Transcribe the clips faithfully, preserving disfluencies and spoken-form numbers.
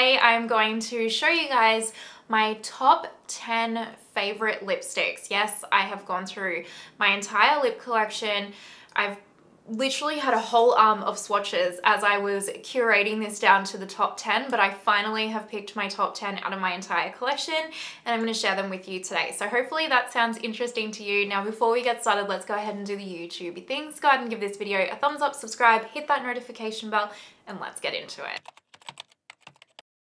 today I'm going to show you guys my top ten favorite lipsticks. Yes, I have gone through my entire lip collection. I've literally had a whole arm of swatches as I was curating this down to the top ten, but I finally have picked my top ten out of my entire collection and I'm going to share them with you today. So hopefully that sounds interesting to you. Now before we get started, let's go ahead and do the YouTube things. Go ahead and give this video a thumbs up, subscribe, hit that notification bell, and let's get into it.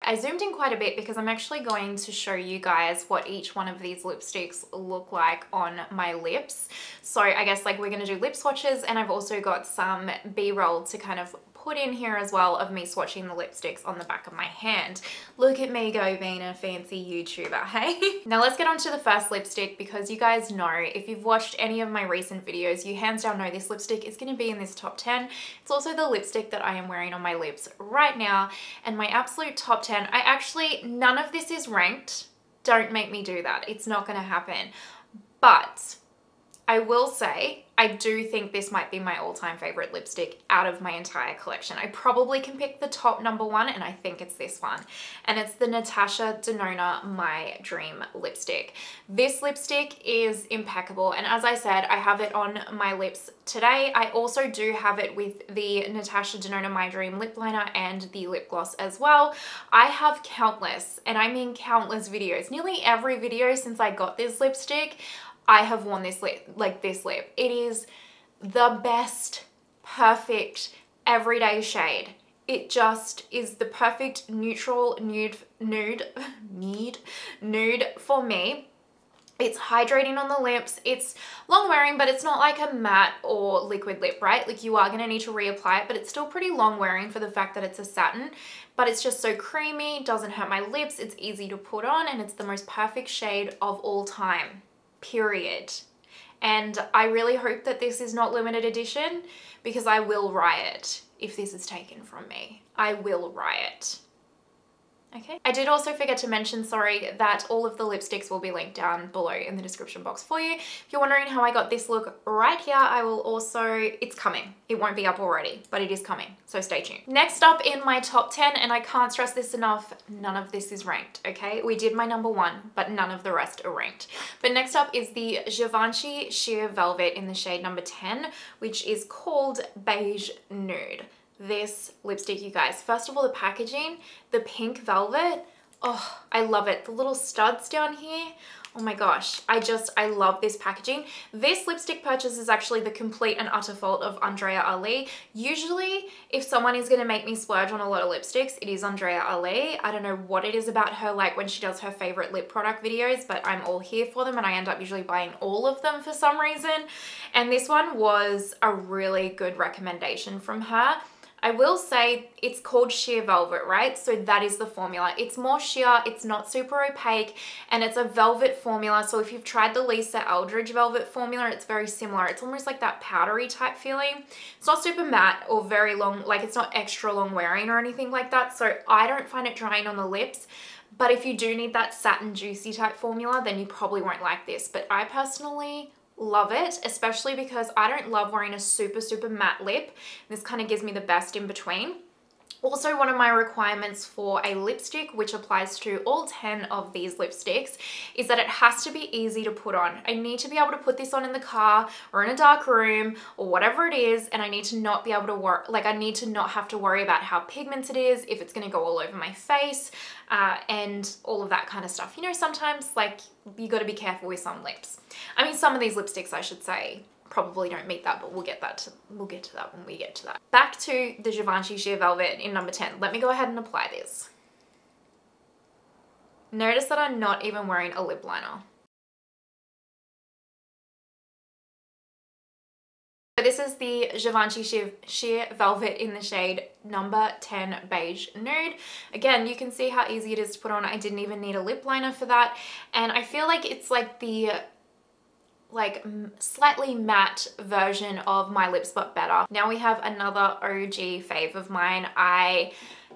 I zoomed in quite a bit because I'm actually going to show you guys what each one of these lipsticks look like on my lips. So I guess like we're going to do lip swatches, and I've also got some B-roll to kind of put in here as well of me swatching the lipsticks on the back of my hand. Look at me go, being a fancy YouTuber, hey? Now let's get on to the first lipstick, because you guys know, if you've watched any of my recent videos, you hands down know this lipstick is going to be in this top ten. It's also the lipstick that I am wearing on my lips right now, and my absolute top ten. I actually, none of this is ranked. Don't make me do that. It's not going to happen. But I will say, I do think this might be my all-time favorite lipstick out of my entire collection. I probably can pick the top number one, and I think it's this one. And it's the Natasha Denona My Dream lipstick. This lipstick is impeccable. And as I said, I have it on my lips today. I also do have it with the Natasha Denona My Dream lip liner and the lip gloss as well. I have countless, and I mean countless videos, nearly every video since I got this lipstick, I have worn this lip, like this lip. It is the best, perfect, everyday shade. It just is the perfect neutral nude, nude, nude, nude for me. It's hydrating on the lips. It's long wearing, but it's not like a matte or liquid lip, right? Like you are gonna need to reapply it, but it's still pretty long wearing for the fact that it's a satin, but it's just so creamy, doesn't hurt my lips, it's easy to put on, and it's the most perfect shade of all time. Period. And I really hope that this is not limited edition, because I will riot if this is taken from me. I will riot. Okay. I did also forget to mention, sorry, that all of the lipsticks will be linked down below in the description box for you. If you're wondering how I got this look right here, I will also, it's coming. It won't be up already, but it is coming. So stay tuned. Next up in my top ten, and I can't stress this enough, none of this is ranked, okay? We did my number one, but none of the rest are ranked. But next up is the Givenchy Sheer Velvet in the shade number ten, which is called Beige Nude. This lipstick, you guys, first of all, the packaging, the pink velvet, oh, I love it. The little studs down here, oh my gosh, I just, I love this packaging. This lipstick purchase is actually the complete and utter fault of Andrea Ali. Usually, if someone is going to make me splurge on a lot of lipsticks, it is Andrea Ali. I don't know what it is about her, like when she does her favorite lip product videos, but I'm all here for them, and I end up usually buying all of them for some reason. And this one was a really good recommendation from her. I will say it's called sheer velvet, right? So that is the formula. It's more sheer, it's not super opaque, and it's a velvet formula. So if you've tried the Lisa Eldridge velvet formula, it's very similar. It's almost like that powdery type feeling. It's not super matte or very long, like it's not extra long wearing or anything like that. So I don't find it drying on the lips. But if you do need that satin juicy type formula, then you probably won't like this. But I personally love it, especially because I don't love wearing a super, super matte lip. This kind of gives me the best in between. Also, one of my requirements for a lipstick, which applies to all ten of these lipsticks, is that it has to be easy to put on. I need to be able to put this on in the car or in a dark room or whatever it is, and I need to not be able to work, like I need to not have to worry about how pigmented it is, if it's going to go all over my face, uh, and all of that kind of stuff. You know, sometimes like you got to be careful with some lips. I mean, some of these lipsticks, I should say, probably don't meet that, but we'll get that to, we'll get to that when we get to that. Back to the Givenchy Sheer Velvet in number ten. Let me go ahead and apply this. Notice that I'm not even wearing a lip liner. So this is the Givenchy Sheer, Sheer Velvet in the shade number ten Beige Nude. Again, you can see how easy it is to put on. I didn't even need a lip liner for that. And I feel like it's like the like slightly matte version of my lips, but better. Now we have another O G fave of mine. I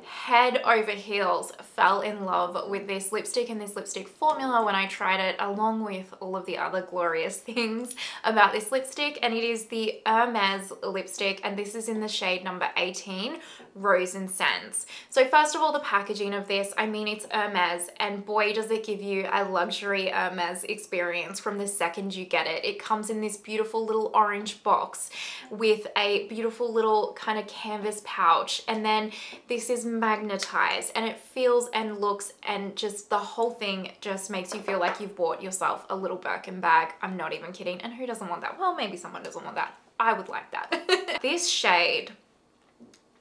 head over heels fell in love with this lipstick and this lipstick formula when I tried it, along with all of the other glorious things about this lipstick, and it is the Hermès lipstick, and this is in the shade number eighteen, Rose Encens. So first of all, the packaging of this, I mean, it's Hermès, and boy does it give you a luxury Hermès experience from the second you get it. It comes in this beautiful little orange box with a beautiful little kind of canvas pouch, and then this is magnetized, and it feels and looks, and just the whole thing just makes you feel like you've bought yourself a little Birkin bag. I'm not even kidding. And who doesn't want that? Well, maybe someone doesn't want that. I would like that. This shade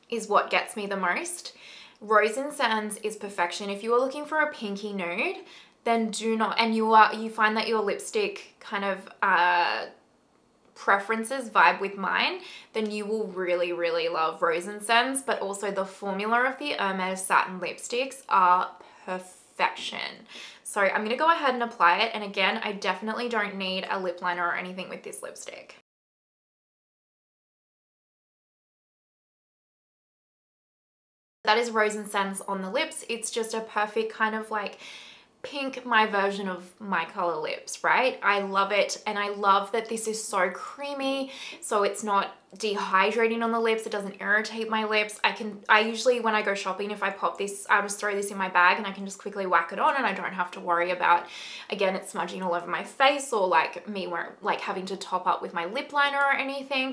is what gets me the most. Rose Encens is perfection. If you are looking for a pinky nude, then do not, and you are, you find that your lipstick kind of uh, preferences vibe with mine, then you will really, really love Rose Encens. But also the formula of the Hermès satin lipsticks are perfection. So I'm gonna go ahead and apply it. And again, I definitely don't need a lip liner or anything with this lipstick. That is Rose Encens on the lips. It's just a perfect kind of like pink, my version of my color lips, right? I love it, and I love that this is so creamy, so it's not dehydrating on the lips. It doesn't irritate my lips. I can, I usually, when I go shopping, if I pop this, I just throw this in my bag and I can just quickly whack it on, and I don't have to worry about, again, it's smudging all over my face, or like me wearing, like having to top up with my lip liner or anything.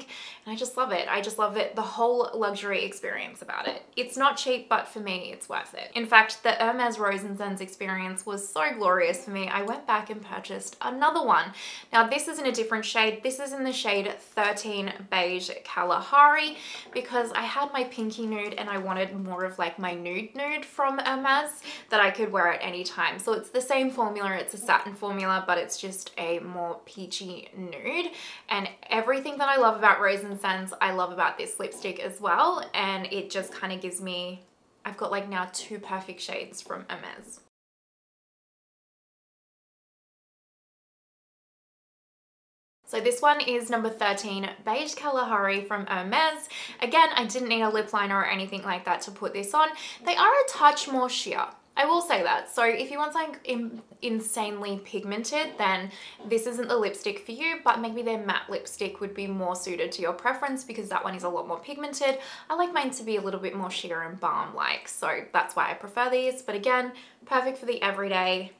And I just love it. I just love it. The whole luxury experience about it. It's not cheap, but for me, it's worth it. In fact, the Hermès Rose Encens experience was so glorious for me, I went back and purchased another one. Now this is in a different shade. This is in the shade thirteen Beige Kalahari, because I had my pinky nude and I wanted more of like my nude nude from Hermès that I could wear at any time. So it's the same formula, it's a satin formula, but it's just a more peachy nude. And everything that I love about Rose Encens, I love about this lipstick as well. And it just kind of gives me, I've got like now two perfect shades from Hermès. So this one is number thirteen, Beige Kalahari from Hermès. Again, I didn't need a lip liner or anything like that to put this on. They are a touch more sheer, I will say that. So if you want something insanely pigmented, then this isn't the lipstick for you, but maybe their matte lipstick would be more suited to your preference, because that one is a lot more pigmented. I like mine to be a little bit more sheer and balm-like, so that's why I prefer these. But again, perfect for the everyday.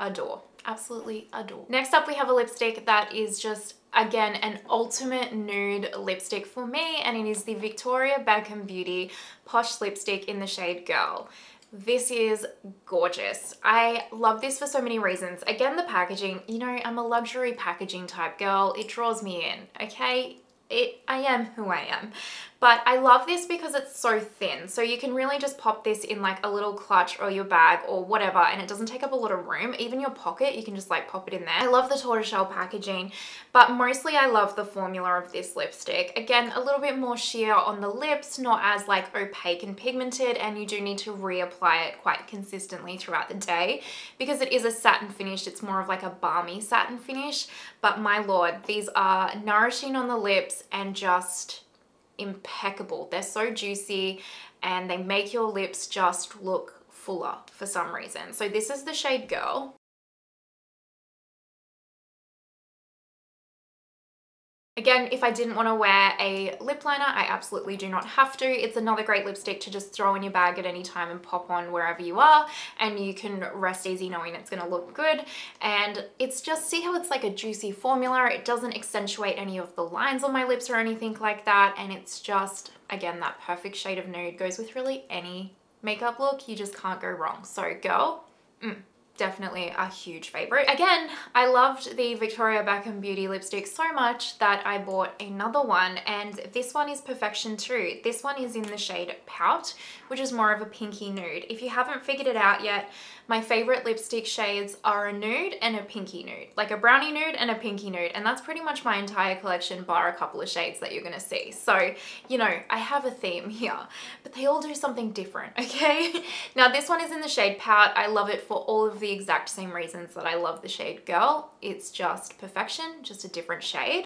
Adore. Absolutely adore. Next up, we have a lipstick that is just, again, an ultimate nude lipstick for me, and it is the Victoria Beckham Beauty Posh Lipstick in the shade Girl. This is gorgeous. I love this for so many reasons. Again, the packaging, you know, I'm a luxury packaging type girl. It draws me in, okay? It, I am who I am. But I love this because it's so thin. So you can really just pop this in like a little clutch or your bag or whatever, and it doesn't take up a lot of room. Even your pocket, you can just like pop it in there. I love the tortoiseshell packaging, but mostly I love the formula of this lipstick. Again, a little bit more sheer on the lips, not as like opaque and pigmented, and you do need to reapply it quite consistently throughout the day because it is a satin finish. It's more of like a balmy satin finish, but my lord, these are nourishing on the lips and just impeccable. They're so juicy and they make your lips just look fuller for some reason. So this is the shade Girl. Again, if I didn't want to wear a lip liner, I absolutely do not have to. It's another great lipstick to just throw in your bag at any time and pop on wherever you are, and you can rest easy knowing it's going to look good. And it's just, see how it's like a juicy formula. It doesn't accentuate any of the lines on my lips or anything like that. And it's just, again, that perfect shade of nude. Goes with really any makeup look. You just can't go wrong. So Girl, mm. Definitely a huge favorite. Again, I loved the Victoria Beckham Beauty lipstick so much that I bought another one, and this one is perfection too. This one is in the shade Pout, which is more of a pinky nude. If you haven't figured it out yet, my favorite lipstick shades are a nude and a pinky nude, like a brownie nude and a pinky nude, and that's pretty much my entire collection bar a couple of shades that you're gonna see. So, you know, I have a theme here, but they all do something different, okay? Now this one is in the shade Pout. I love it for all of the exact same reasons that I love the shade Girl. It's just perfection, just a different shade.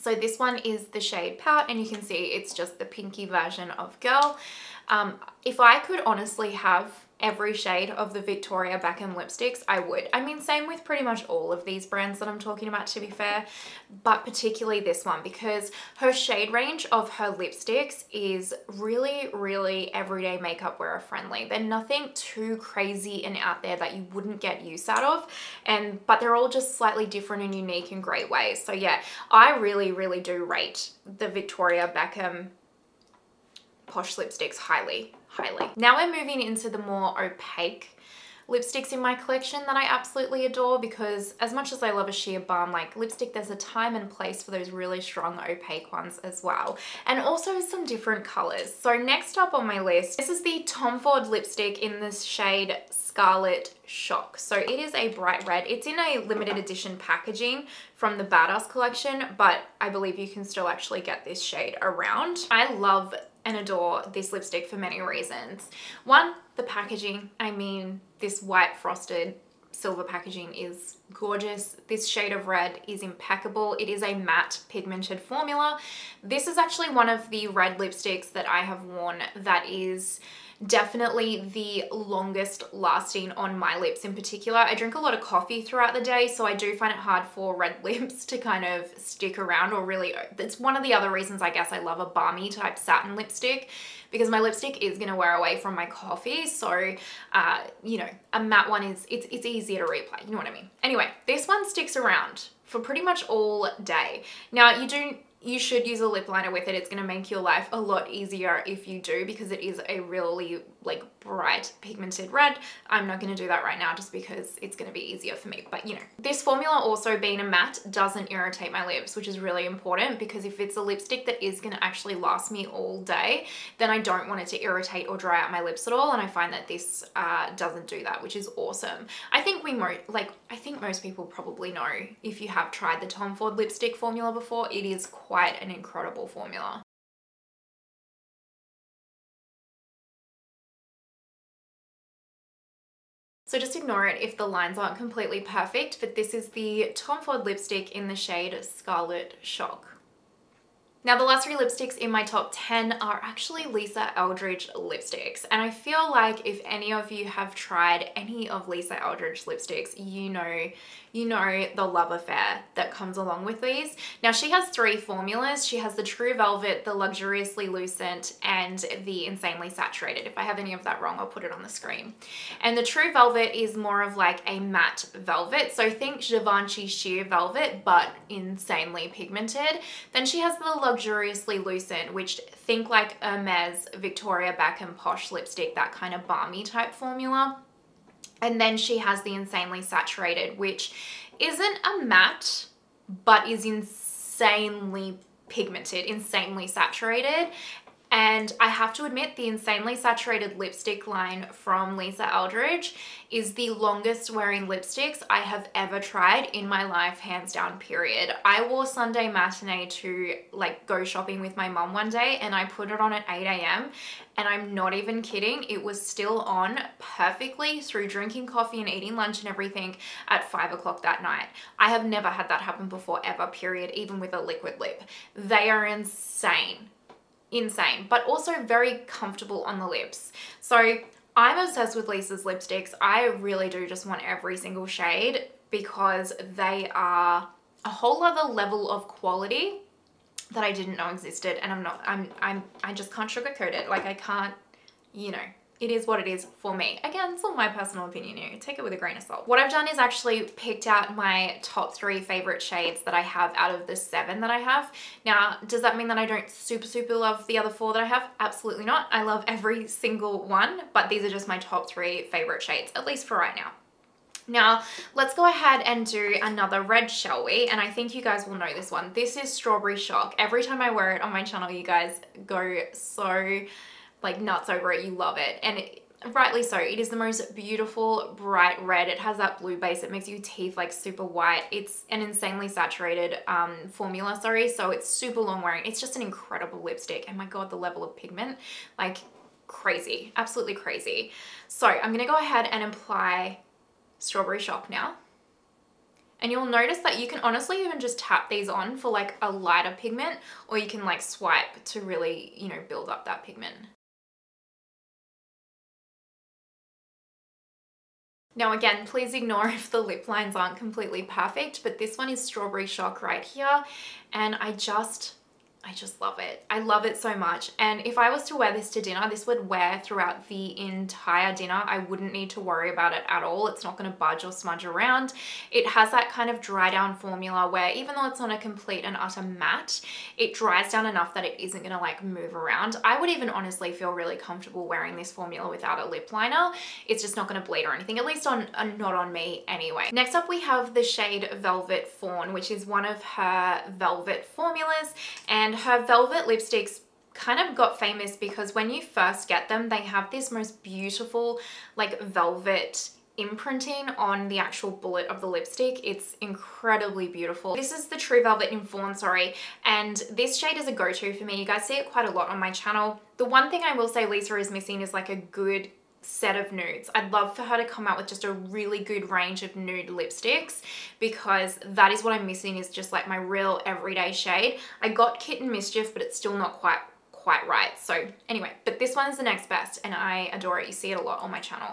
So this one is the shade Pout, and you can see it's just the pinky version of Girl. Um, if I could honestly have every shade of the Victoria Beckham lipsticks, I would. I mean, same with pretty much all of these brands that I'm talking about, to be fair, but particularly this one, because her shade range of her lipsticks is really, really everyday makeup wearer friendly. They're nothing too crazy and out there that you wouldn't get use out of, and but they're all just slightly different and unique in great ways. So yeah, I really, really do rate the Victoria Beckham Posh lipsticks highly, highly. Now we're moving into the more opaque lipsticks in my collection that I absolutely adore, because as much as I love a sheer balm like lipstick, there's a time and place for those really strong opaque ones as well, and also some different colors. So next up on my list, this is the Tom Ford lipstick in this shade Scarlet Shock. So it is a bright red. It's in a limited edition packaging from the Badass collection, but I believe you can still actually get this shade around. I love and adore this lipstick for many reasons. One, the packaging. I mean, this white frosted silver packaging is gorgeous. This shade of red is impeccable. It is a matte pigmented formula. This is actually one of the red lipsticks that I have worn that is definitely the longest lasting on my lips in particular. I drink a lot of coffee throughout the day, so I do find it hard for red lips to kind of stick around, or really, it's one of the other reasons I guess I love a balmy type satin lipstick, because my lipstick is going to wear away from my coffee. So, uh, you know, a matte one is, it's, it's easier to reapply, you know what I mean? Anyway, this one sticks around for pretty much all day. Now you do You should use a lip liner with it. It's going to make your life a lot easier if you do, because it is a really like bright pigmented red. I'm not going to do that right now just because it's going to be easier for me, but you know. This formula also being a matte doesn't irritate my lips, which is really important, because if it's a lipstick that is going to actually last me all day, then I don't want it to irritate or dry out my lips at all, and I find that this uh, doesn't do that, which is awesome. I think we mo- like I think most people probably know, if you have tried the Tom Ford lipstick formula before, it is quite quite an incredible formula. So just ignore it if the lines aren't completely perfect, but this is the Tom Ford lipstick in the shade Scarlet Shock. Now the last three lipsticks in my top ten are actually Lisa Eldridge lipsticks, and I feel like if any of you have tried any of Lisa Eldridge lipsticks, you know you know the love affair that comes along with these. Now she has three formulas. She has the True Velvet, the Luxuriously Lucent, and the Insanely Saturated. If I have any of that wrong, I'll put it on the screen. And the True Velvet is more of like a matte velvet, so think Givenchy sheer velvet but insanely pigmented. Then she has the Luxuriously Lucent, which think like Hermès, Victoria Beckham Posh lipstick, that kind of balmy type formula. And then she has the Insanely Saturated, which isn't a matte, but is insanely pigmented, insanely saturated. And I have to admit, the Insanely Saturated lipstick line from Lisa Eldridge is the longest wearing lipsticks I have ever tried in my life, hands down, period. I wore Sunday Matinee to like go shopping with my mum one day, and I put it on at eight A M and I'm not even kidding, it was still on perfectly through drinking coffee and eating lunch and everything at five o'clock that night. I have never had that happen before ever, period, even with a liquid lip. They are insane. Insane, but also very comfortable on the lips. So I'm obsessed with Lisa's lipsticks. I really do just want every single shade, because they are a whole other level of quality that I didn't know existed, and I'm not, I'm, I'm, I just can't sugarcoat it. Like I can't, you know, it is what it is for me. Again, it's all my personal opinion here. Take it with a grain of salt. What I've done is actually picked out my top three favorite shades that I have out of the seven that I have. Now, does that mean that I don't super, super love the other four that I have? Absolutely not. I love every single one, but these are just my top three favorite shades, at least for right now. Now, let's go ahead and do another red, shall we? And I think you guys will know this one. This is Strawberry Shock. Every time I wear it on my channel, you guys go so... like nuts over it. You love it, and it, rightly so. It is the most beautiful bright red. It has that blue base. It makes your teeth like super white. It's an insanely saturated um, formula, sorry, so it's super long wearing. It's just an incredible lipstick, and my god, the level of pigment, like crazy, absolutely crazy. So I'm gonna go ahead and apply Strawberry Shock now. And you'll notice that you can honestly even just tap these on for like a lighter pigment, or you can like swipe to really, you know, build up that pigment. Now again, please ignore if the lip lines aren't completely perfect, but this one is Strawberry Shock right here, and I just, I just love it. I love it so much. And if I was to wear this to dinner, this would wear throughout the entire dinner. I wouldn't need to worry about it at all. It's not going to budge or smudge around. It has that kind of dry down formula where even though it's not a complete and utter matte, it dries down enough that it isn't going to like move around. I would even honestly feel really comfortable wearing this formula without a lip liner. It's just not going to bleed or anything, at least on uh, not on me anyway. Next up we have the shade Velvet Fawn, which is one of her velvet formulas, and And her velvet lipsticks kind of got famous because when you first get them, they have this most beautiful like velvet imprinting on the actual bullet of the lipstick. It's incredibly beautiful. This is the True Velvet in Fawn, sorry, and this shade is a go-to for me. You guys see it quite a lot on my channel. The one thing I will say Lisa is missing is like a good set of nudes. I'd love for her to come out with just a really good range of nude lipsticks, because that is what I'm missing, is just like my real everyday shade. I got Kitten Mischief, but it's still not quite quite right. So anyway, but this one is the next best and I adore it. You see it a lot on my channel.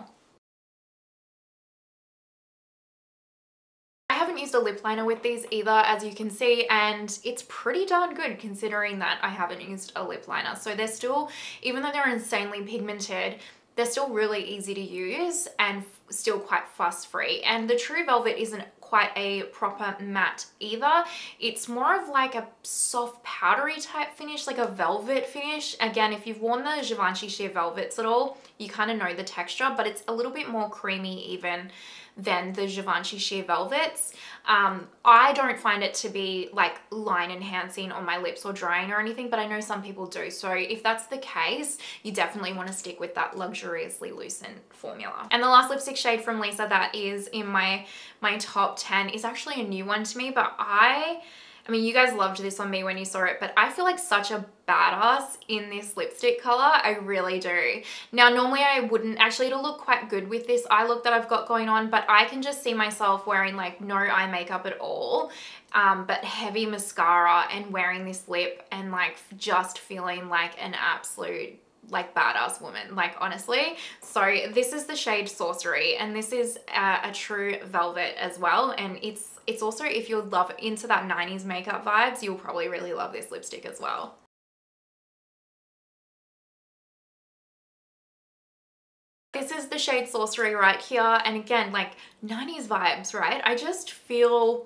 I haven't used a lip liner with these either, as you can see, and it's pretty darn good considering that I haven't used a lip liner. So they're still, even though they're insanely pigmented, they're still really easy to use and still quite fuss free. And the True Velvet isn't quite a proper matte either. It's more of like a soft powdery type finish, like a velvet finish. Again, if you've worn the Givenchy sheer velvets at all, you kind of know the texture, but it's a little bit more creamy even than the Givenchy sheer velvets. Um, I don't find it to be like line enhancing on my lips or drying or anything, but I know some people do. So if that's the case, you definitely want to stick with that luxuriously loosened formula. And the last lipstick shade from Lisa that is in my, my top ten is actually a new one to me, but I... I mean, you guys loved this on me when you saw it, but I feel like such a badass in this lipstick color. I really do. Now, normally I wouldn't. Actually, it'll look quite good with this eye look that I've got going on, but I can just see myself wearing like no eye makeup at all, um, but heavy mascara and wearing this lip and like just feeling like an absolute like badass woman, like honestly. So this is the shade Sorcery, and this is uh, a True Velvet as well, and it's It's also, if you're love into that nineties makeup vibes, you'll probably really love this lipstick as well. This is the shade Sorcery right here. And again, like nineties vibes, right? I just feel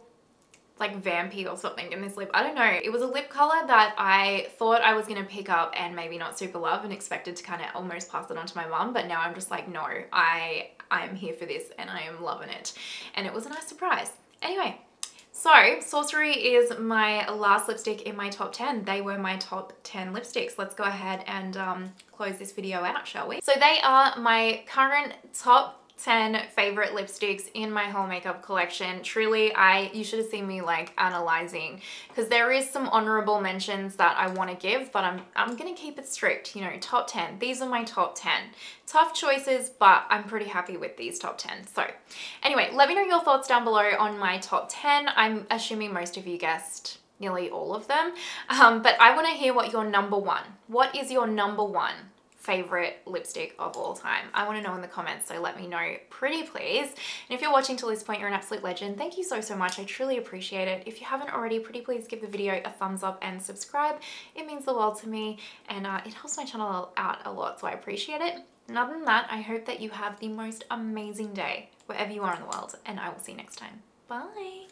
like vampy or something in this lip. I don't know. It was a lip color that I thought I was going to pick up and maybe not super love, and expected to kind of almost pass it on to my mum. But now I'm just like, no, I, I am here for this and I am loving it. And it was a nice surprise. Anyway, so Sorcery is my last lipstick in my top ten. They were my top ten lipsticks. Let's go ahead and um, close this video out, shall we? So they are my current top ten favorite lipsticks in my whole makeup collection. Truly, I you should have seen me like analyzing, because there is some honorable mentions that I want to give, but I'm, I'm going to keep it strict. You know, top ten. These are my top ten. Tough choices, but I'm pretty happy with these top ten. So anyway, let me know your thoughts down below on my top ten. I'm assuming most of you guessed nearly all of them, um, but I want to hear what your number one. What is your number one favorite lipstick of all time? I want to know in the comments, so let me know pretty please. And if you're watching till this point, you're an absolute legend. Thank you so so much. I truly appreciate it. If you haven't already, pretty please give the video a thumbs up and subscribe. It means the world to me, and uh, it helps my channel out a lot, so I appreciate it. And other than that, I hope that you have the most amazing day wherever you are in the world, and I will see you next time. Bye.